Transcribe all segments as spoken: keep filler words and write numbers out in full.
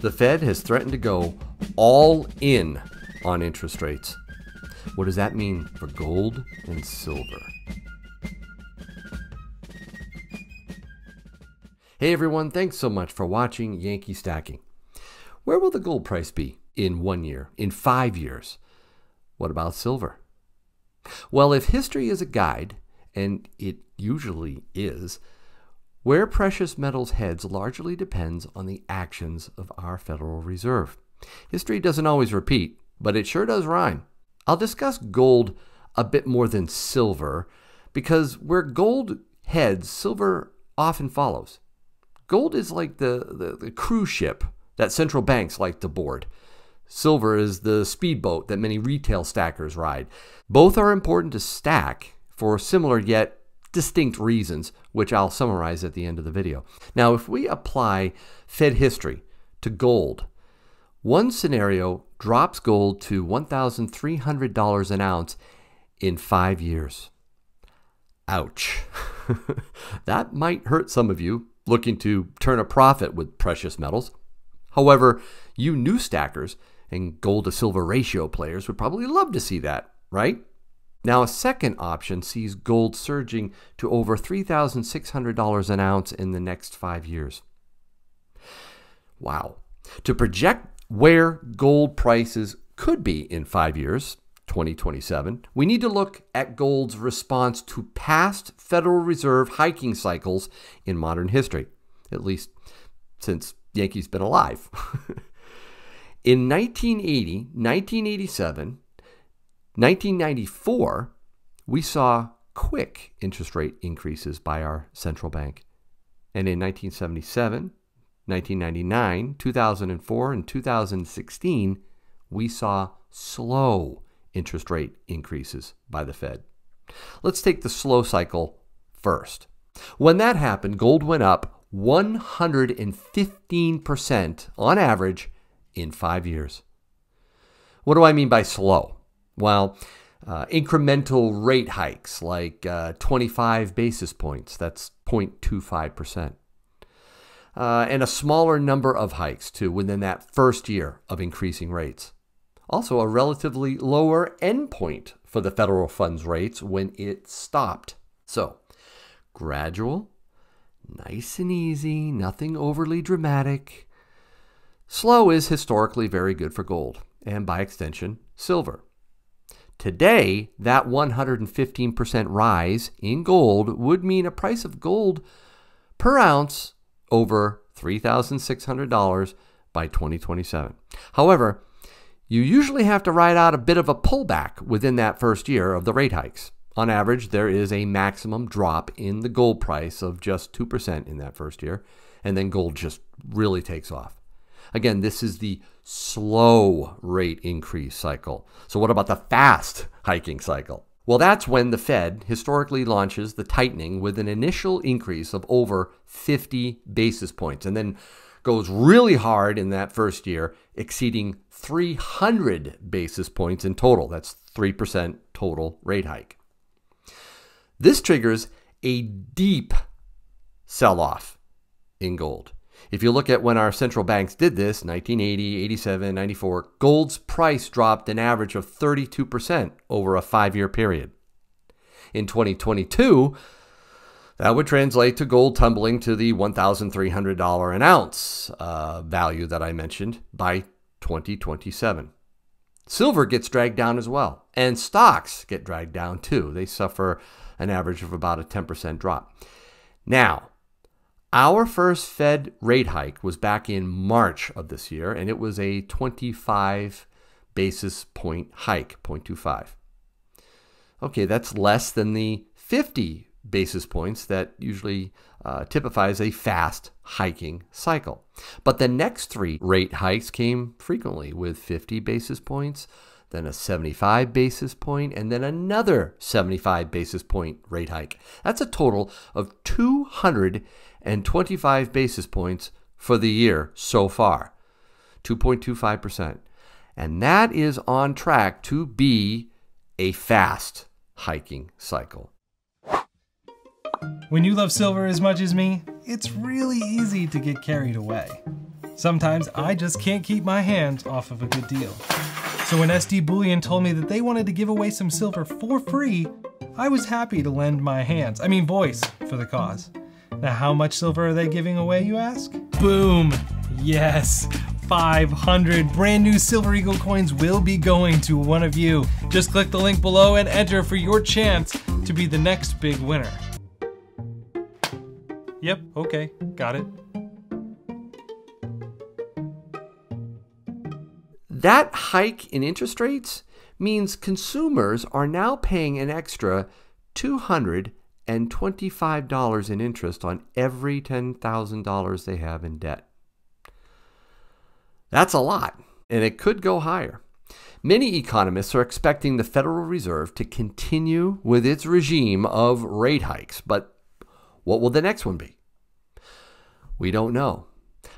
The Fed has threatened to go all in on interest rates. What does that mean for gold and silver? Hey everyone, thanks so much for watching Yankee Stacking. Where will the gold price be in one year, in five years? What about silver? Well, if history is a guide, and it usually is, where precious metals heads largely depends on the actions of our Federal Reserve. History doesn't always repeat, but it sure does rhyme. I'll discuss gold a bit more than silver, because where gold heads, silver often follows. Gold is like the, the, the cruise ship that central banks like to board. Silver is the speedboat that many retail stackers ride. Both are important to stack for similar yet distinct reasons, which I'll summarize at the end of the video. Now, if we apply Fed history to gold, one scenario drops gold to one thousand three hundred dollars an ounce in five years. Ouch. That might hurt some of you looking to turn a profit with precious metals. However, you new stackers and gold to silver ratio players would probably love to see that, right? Now, a second option sees gold surging to over three thousand six hundred dollars an ounce in the next five years. Wow. To project where gold prices could be in five years, twenty twenty-seven, we need to look at gold's response to past Federal Reserve hiking cycles in modern history, at least since Yankee's been alive. In nineteen eighty, nineteen eighty-seven, nineteen ninety-four, we saw quick interest rate increases by our central bank. And in nineteen seventy-seven, nineteen ninety-nine, two thousand four, and two thousand sixteen, we saw slow interest rate increases by the Fed. Let's take the slow cycle first. When that happened, gold went up one hundred fifteen percent on average in five years. What do I mean by slow? Well, uh, incremental rate hikes like uh, twenty-five basis points, that's zero point two five percent. Uh, and a smaller number of hikes too within that first year of increasing rates. Also a relatively lower endpoint for the federal funds rates when it stopped. So gradual, nice and easy, nothing overly dramatic. Slow is historically very good for gold, and by extension, silver. Today, that one hundred fifteen percent rise in gold would mean a price of gold per ounce over three thousand six hundred dollars by twenty twenty-seven. However, you usually have to ride out a bit of a pullback within that first year of the rate hikes. On average, there is a maximum drop in the gold price of just two percent in that first year, and then gold just really takes off. Again, this is the slow rate increase cycle. So what about the fast hiking cycle? Well, that's when the Fed historically launches the tightening with an initial increase of over fifty basis points, and then goes really hard in that first year, exceeding three hundred basis points in total. That's three percent total rate hike. This triggers a deep sell-off in gold. If you look at when our central banks did this, nineteen eighty, eighty-seven, ninety-four, gold's price dropped an average of thirty-two percent over a five-year period. In twenty twenty-two, that would translate to gold tumbling to the one thousand three hundred dollars an ounce uh, value that I mentioned by twenty twenty-seven. Silver gets dragged down as well, and stocks get dragged down too. They suffer an average of about a ten percent drop. Now, our first Fed rate hike was back in March of this year, and it was a twenty-five basis point hike, zero point two five. Okay, that's less than the fifty basis points that usually uh, typifies a fast hiking cycle. But the next three rate hikes came frequently with fifty basis points, then a seventy-five basis point, and then another seventy-five basis point rate hike. That's a total of two hundred twenty-five basis points for the year so far, two point two five percent. And that is on track to be a fast hiking cycle. When you love silver as much as me, it's really easy to get carried away. Sometimes I just can't keep my hands off of a good deal. So when S D Bullion told me that they wanted to give away some silver for free, I was happy to lend my hands, I mean voice, for the cause. Now how much silver are they giving away, you ask? Boom, yes, five hundred brand new Silver Eagle coins will be going to one of you. Just click the link below and enter for your chance to be the next big winner. Yep, okay, got it. That hike in interest rates means consumers are now paying an extra two hundred twenty-five dollars in interest on every ten thousand dollars they have in debt. That's a lot, and it could go higher. Many economists are expecting the Federal Reserve to continue with its regime of rate hikes, but what will the next one be? We don't know.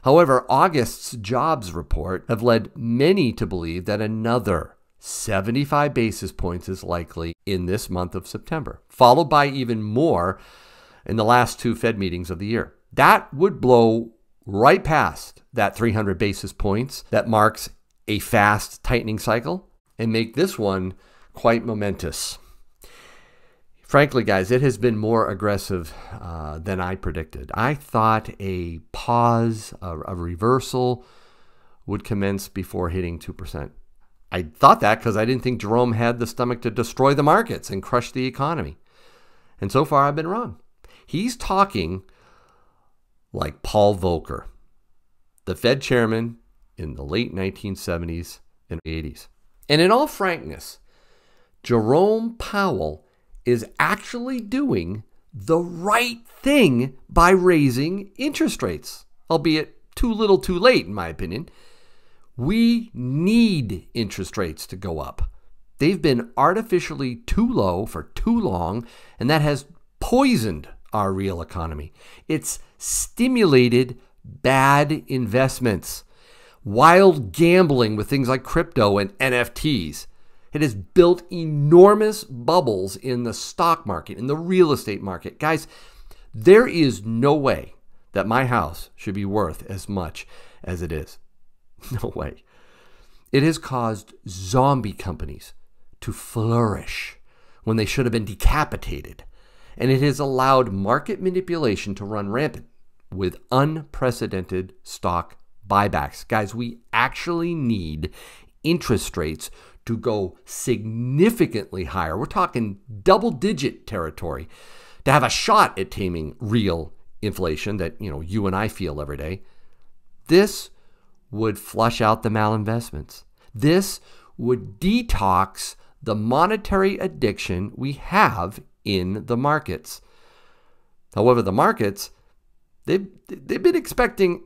However, August's jobs report have led many to believe that another seventy-five basis points is likely in this month of September, followed by even more in the last two Fed meetings of the year. That would blow right past that three hundred basis points that marks a fast tightening cycle and make this one quite momentous. Frankly, guys, it has been more aggressive uh, than I predicted. I thought a pause, a, a reversal would commence before hitting two percent. I thought that because I didn't think Jerome had the stomach to destroy the markets and crush the economy. And so far, I've been wrong. He's talking like Paul Volcker, the Fed chairman in the late nineteen seventies and eighties. And in all frankness, Jerome Powell is actually doing the right thing by raising interest rates, albeit too little too late, in my opinion. We need interest rates to go up. They've been artificially too low for too long, and that has poisoned our real economy. It's stimulated bad investments, wild gambling with things like crypto and N F Ts. It has built enormous bubbles in the stock market, in the real estate market. Guys, there is no way that my house should be worth as much as it is. No way. It has caused zombie companies to flourish when they should have been decapitated. And it has allowed market manipulation to run rampant with unprecedented stock buybacks. Guys, we actually need interest rates to go significantly higher. We're talking double-digit territory to have a shot at taming real inflation that, you know, you and I feel every day. This would flush out the malinvestments. This would detox the monetary addiction we have in the markets. However, the markets, they've, they've been expecting,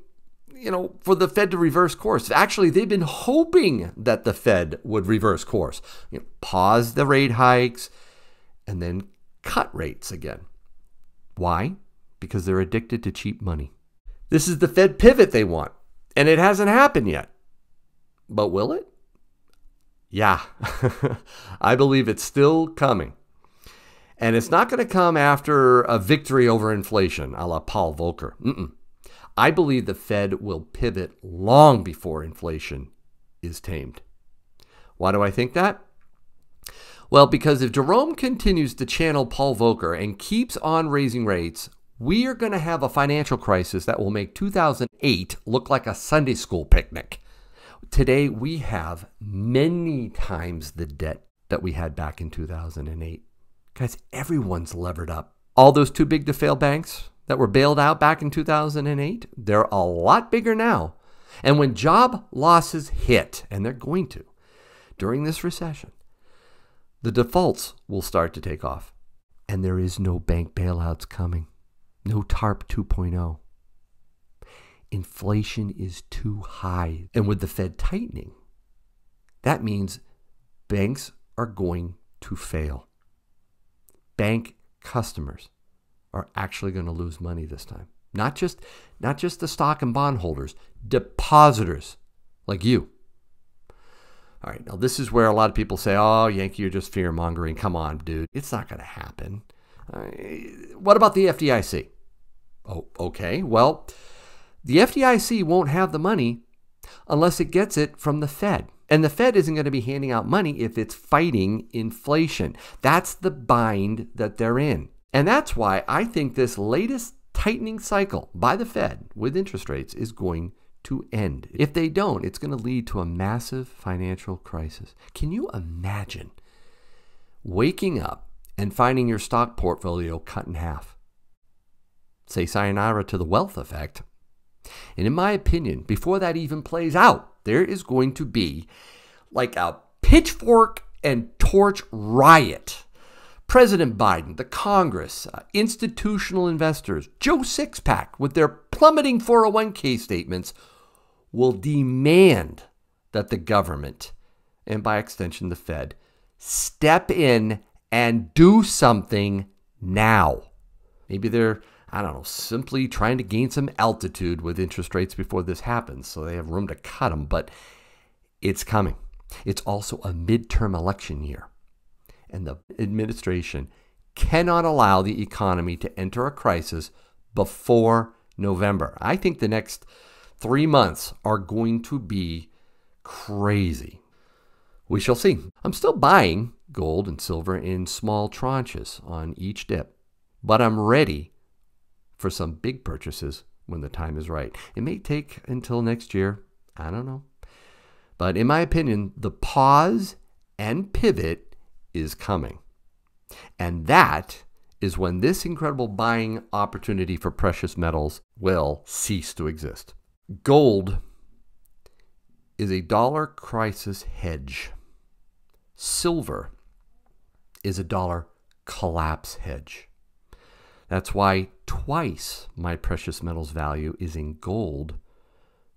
you know, for the Fed to reverse course. Actually, they've been hoping that the Fed would reverse course. You know, pause the rate hikes and then cut rates again. Why? Because they're addicted to cheap money. This is the Fed pivot they want. And it hasn't happened yet. But will it? Yeah. I believe it's still coming. And it's not going to come after a victory over inflation, a la Paul Volcker. Mm-mm. I believe the Fed will pivot long before inflation is tamed. Why do I think that? Well, because if Jerome continues to channel Paul Volcker and keeps on raising rates, we are going to have a financial crisis that will make two thousand eight look like a Sunday school picnic. Today, we have many times the debt that we had back in two thousand eight. Guys, everyone's levered up. All those too big to fail banks that were bailed out back in two thousand eight, they're a lot bigger now. And when job losses hit, and they're going to, during this recession, the defaults will start to take off. And there is no bank bailouts coming. No TARP two point oh. Inflation is too high. And with the Fed tightening, that means banks are going to fail. Bank customers are actually going to lose money this time. Not just, not just the stock and bond holders, depositors like you. All right, now this is where a lot of people say, oh, Yankee, you're just fear-mongering. Come on, dude. It's not going to happen. Uh, what about the F D I C? Oh, okay, well, the F D I C won't have the money unless it gets it from the Fed. And the Fed isn't going to be handing out money if it's fighting inflation. That's the bind that they're in. And that's why I think this latest tightening cycle by the Fed with interest rates is going to end. If they don't, it's going to lead to a massive financial crisis. Can you imagine waking up and finding your stock portfolio cut in half? Say sayonara to the wealth effect. And in my opinion, before that even plays out, there is going to be like a pitchfork and torch riot. President Biden, the Congress, uh, institutional investors, Joe Sixpack with their plummeting four oh one K statements will demand that the government, and by extension the Fed, step in and do something now. Maybe they're, I don't know, simply trying to gain some altitude with interest rates before this happens so they have room to cut them, but it's coming. It's also a midterm election year, and the administration cannot allow the economy to enter a crisis before November. I think the next three months are going to be crazy. We shall see. I'm still buying gold and silver in small tranches on each dip, but I'm ready for some big purchases when the time is right. It may take until next year. I don't know. But in my opinion, the pause and pivot is coming. And that is when this incredible buying opportunity for precious metals will cease to exist. Gold is a dollar crisis hedge. Silver is a dollar collapse hedge. That's why twice my precious metals value is in gold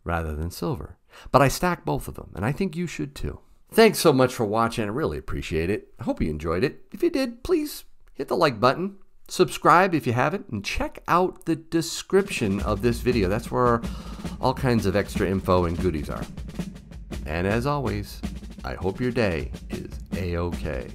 rather than silver. But I stack both of them, and I think you should too. Thanks so much for watching. I really appreciate it. I hope you enjoyed it. If you did, please hit the like button, subscribe if you haven't, and check out the description of this video. That's where all kinds of extra info and goodies are. And as always, I hope your day is A-okay.